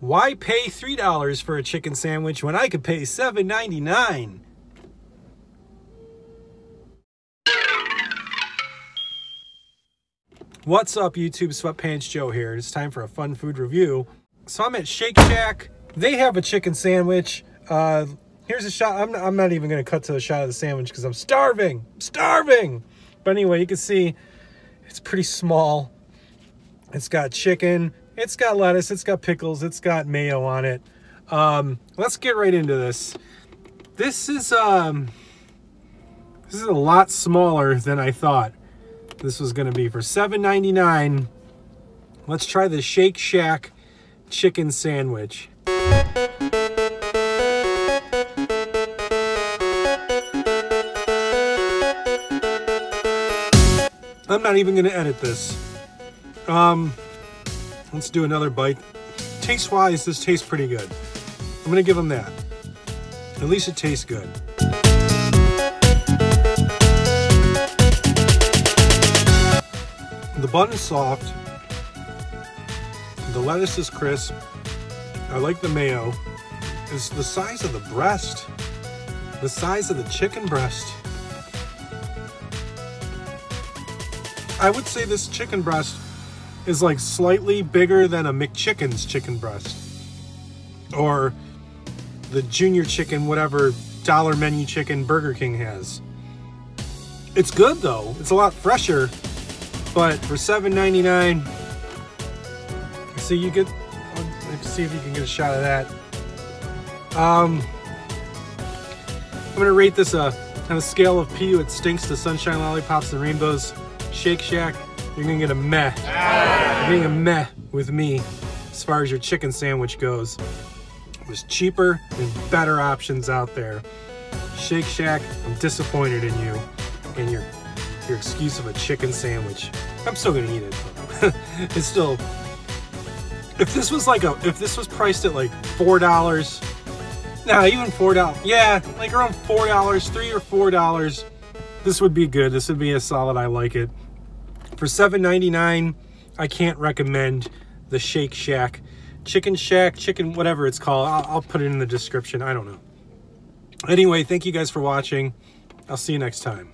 Why pay $3 for a chicken sandwich when I could pay $7.99? What's up, YouTube? Sweatpants Joe here. It's time for a fun food review. So I'm at Shake Shack. They have a chicken sandwich. Here's a shot. I'm not even going to cut to the shot of the sandwich because I'm starving. I'm starving. But anyway, you can see it's pretty small. It's got chicken. It's got lettuce. It's got pickles. It's got mayo on it. Let's get right into this. This is a lot smaller than I thought this was going to be. For $7.99, let's try the Shake Shack chicken sandwich. I'm not even going to edit this. Let's do another bite. Taste wise, this tastes pretty good. I'm going to give them that. At least it tastes good. The bun is soft, the lettuce is crisp, I like the mayo. It's the size of the breast, the size of the chicken breast. I would say this chicken breast is like slightly bigger than a McChicken's chicken breast, or the Junior Chicken, whatever dollar menu chicken Burger King has. It's good though, it's a lot fresher. But for $7.99, so you get, let's see if you can get a shot of that. I'm gonna rate this on a scale of PU, it stinks, to sunshine, lollipops, and rainbows. Shake Shack, you're gonna get a meh. You're getting a meh with me as far as your chicken sandwich goes. It was cheaper and better options out there. Shake Shack, I'm disappointed in you and your excuse of a chicken sandwich. I'm still gonna eat it. It's still, if this was priced at like $4, nah, even $4, yeah, like around $4, $3 or $4, this would be good. This would be a solid. I like it. For $7.99, I can't recommend the Shake Shack, Chicken Shack, chicken whatever it's called. I'll put it in the description. I don't know. Anyway, thank you guys for watching. I'll see you next time.